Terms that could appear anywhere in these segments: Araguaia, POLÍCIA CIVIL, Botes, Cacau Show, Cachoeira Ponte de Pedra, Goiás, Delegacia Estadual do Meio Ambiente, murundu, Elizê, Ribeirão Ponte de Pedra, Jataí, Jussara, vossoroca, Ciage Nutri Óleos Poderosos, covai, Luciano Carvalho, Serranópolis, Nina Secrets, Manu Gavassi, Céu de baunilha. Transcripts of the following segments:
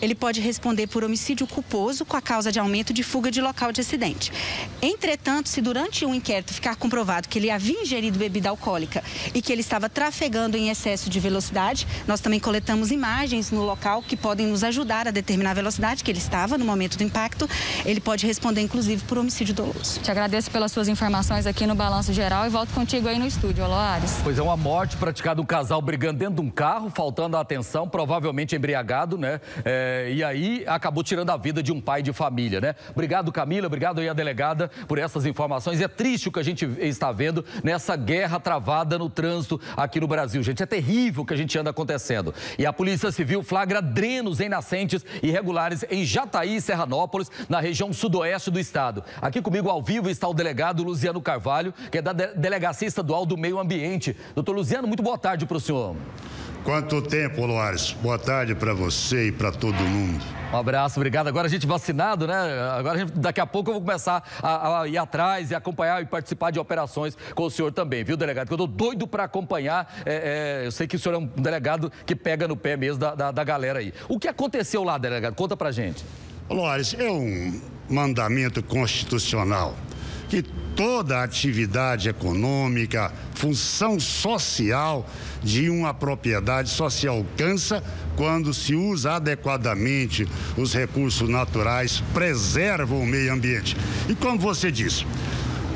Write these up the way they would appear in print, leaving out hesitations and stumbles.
ele pode responder por homicídio culposo com a causa de aumento de fuga de local de acidente. Entretanto, se durante um inquérito ficar comprovado que ele havia ingerido bebida alcoólica e que ele estava trafegando em excesso de velocidade, nós também coletamos imagens no local que podem nos ajudar a determinar a velocidade que ele estava no momento do impacto. Ele pode responder, inclusive, por homicídio doloso. Te agradeço pelas suas informações aqui no Balanço Geral e volto contigo aí no estúdio, Aloares. Pois é, uma morte praticada, um casal brigando dentro de um carro, faltando a atenção, provavelmente embriagado, né? E aí acabou tirando a vida de um pai de família, né? Obrigado, Camila, obrigado aí a delegada por essas informações. É triste o que a gente está vendo nessa guerra travada no trânsito aqui no Brasil, gente. É terrível o que a gente anda acontecendo. E a Polícia Civil flagra drenos em nascentes irregulares em Jataí e Serranópolis, na região sudoeste do estado. Aqui comigo ao vivo está o delegado Luciano Carvalho, que é da Delegacia Estadual do Meio Ambiente. Doutor Luciano, muito boa tarde para o senhor. Quanto tempo, Luares? Boa tarde para você e para todo mundo. Um abraço, obrigado. Agora a gente vacinado, né? Agora daqui a pouco eu vou começar a ir atrás e acompanhar e participar de operações com o senhor também, viu, delegado? Que eu tô doido para acompanhar. Eu sei que o senhor é um delegado que pega no pé mesmo da galera aí. O que aconteceu lá, delegado? Conta pra gente. Luares, é um mandamento constitucional que toda atividade econômica, função social de uma propriedade só se alcança quando se usa adequadamente os recursos naturais, preservam o meio ambiente. E como você disse,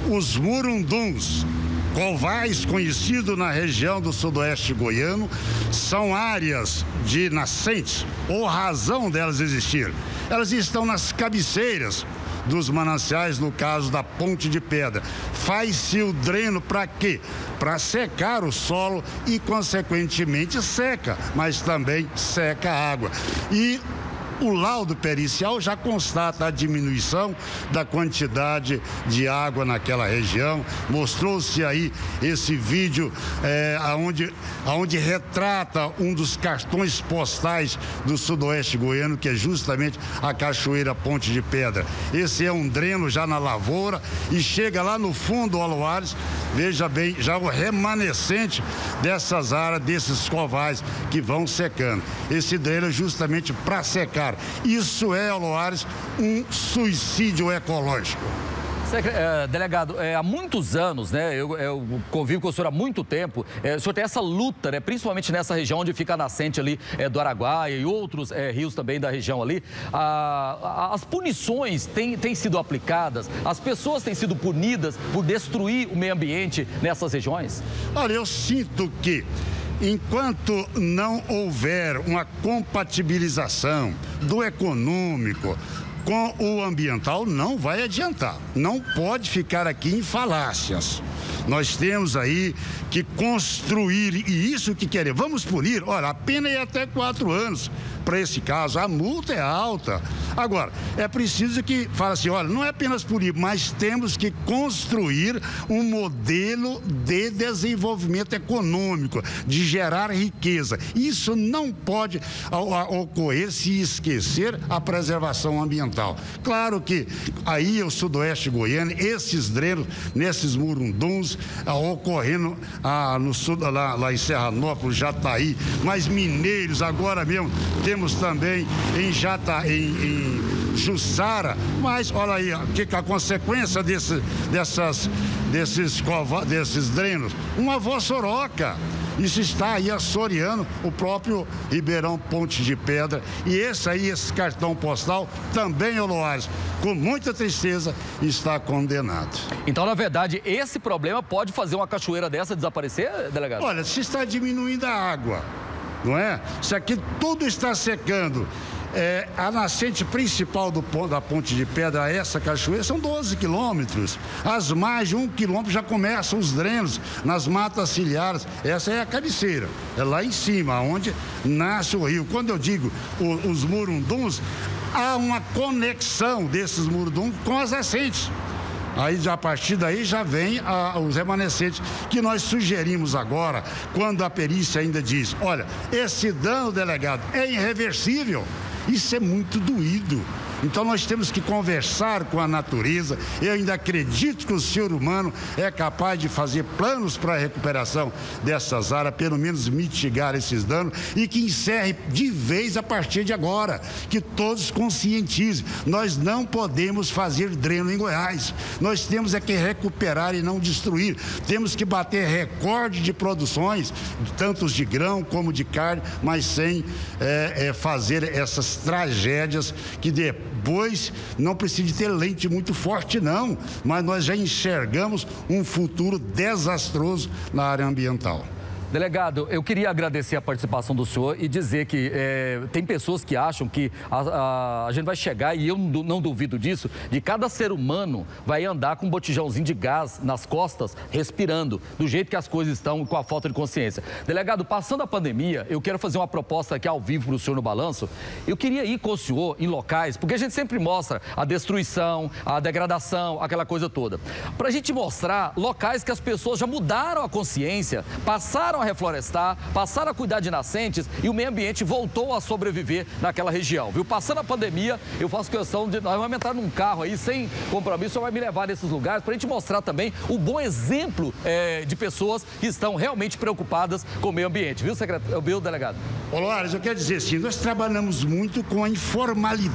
os murunduns, covais conhecidos na região do sudoeste goiano, são áreas de nascentes, ou razão delas existir. Elas estão nas cabeceiras dos mananciais, no caso da Ponte de Pedra. Faz-se o dreno para quê? Para secar o solo e, consequentemente, seca, mas também seca a água. E o laudo pericial já constata a diminuição da quantidade de água naquela região. Mostrou-se aí esse vídeo onde retrata um dos cartões postais do sudoeste goiano, que é justamente a Cachoeira Ponte de Pedra. Esse é um dreno já na lavoura e chega lá no fundo, Aloares, veja bem, já o remanescente dessas áreas, desses covais que vão secando. Esse dreno é justamente para secar. Isso é, Aloares, um suicídio ecológico. Delegado, há muitos anos, né? Eu convivo com o senhor há muito tempo. O senhor tem essa luta, né? Principalmente nessa região onde fica a nascente ali do Araguaia e outros rios também da região ali. As punições têm sido aplicadas? As pessoas têm sido punidas por destruir o meio ambiente nessas regiões? Olha, eu sinto que, enquanto não houver uma compatibilização do econômico com o ambiental, não vai adiantar. Não pode ficar aqui em falácias. Nós temos aí que construir, e isso que queremos. Vamos punir, olha, a pena é até 4 anos. Para esse caso, a multa é alta. Agora, é preciso que fale assim, olha, não é apenas punir, mas temos que construir um modelo de desenvolvimento econômico, de gerar riqueza. Isso não pode ocorrer se esquecer a preservação ambiental. Claro que aí o sudoeste goiano, esses drenos, nesses murunduns, ocorrendo no sul, lá em Serranópolis, Jataí, mas mineiros agora mesmo, temos também em Jussara, mas olha aí, a consequência desses drenos, uma vossoroca. Isso está aí assoreando o próprio Ribeirão Ponte de Pedra. E esse cartão postal também, Aloares, com muita tristeza, está condenado. Então, na verdade, esse problema pode fazer uma cachoeira dessa desaparecer, delegado? Olha, se está diminuindo a água, não é? Se aqui tudo está secando. A nascente principal da Ponte de Pedra, essa cachoeira, são 12 quilômetros. As mais de 1 quilômetro já começam os drenos nas matas ciliares. Essa é a cabeceira, é lá em cima, onde nasce o rio. Quando eu digo os murunduns, há uma conexão desses murunduns com as nascentes. Aí, a partir daí, já vem os remanescentes, que nós sugerimos agora, quando a perícia ainda diz, olha, esse dano, delegado, é irreversível. Isso é muito doído. Então nós temos que conversar com a natureza. Eu ainda acredito que o ser humano é capaz de fazer planos para a recuperação dessas áreas, pelo menos mitigar esses danos, e que encerre de vez a partir de agora, que todos conscientizem. Nós não podemos fazer dreno em Goiás. Nós temos é que recuperar e não destruir. Temos que bater recorde de produções, tantos de grão como de carne, mas sem fazer essas tragédias que depois não precisa ter lente muito forte, não, mas nós já enxergamos um futuro desastroso na área ambiental. Delegado, eu queria agradecer a participação do senhor e dizer que tem pessoas que acham que a gente vai chegar, e eu não duvido disso, de cada ser humano vai andar com um botijãozinho de gás nas costas, respirando, do jeito que as coisas estão, com a falta de consciência. Delegado, passando a pandemia, eu quero fazer uma proposta aqui ao vivo para o senhor no Balanço. Eu queria ir com o senhor em locais, porque a gente sempre mostra a destruição, a degradação, aquela coisa toda. Para a gente mostrar locais que as pessoas já mudaram a consciência, passaram a reflorestar, passaram a cuidar de nascentes e o meio ambiente voltou a sobreviver naquela região, viu? Passando a pandemia, eu faço questão de nós vamos entrar num carro aí sem compromisso, vai me levar nesses lugares para a gente mostrar também o bom exemplo de pessoas que estão realmente preocupadas com o meio ambiente, viu, secretário, viu, delegado? Ô, Loares, eu quero dizer assim, nós trabalhamos muito com a informalidade.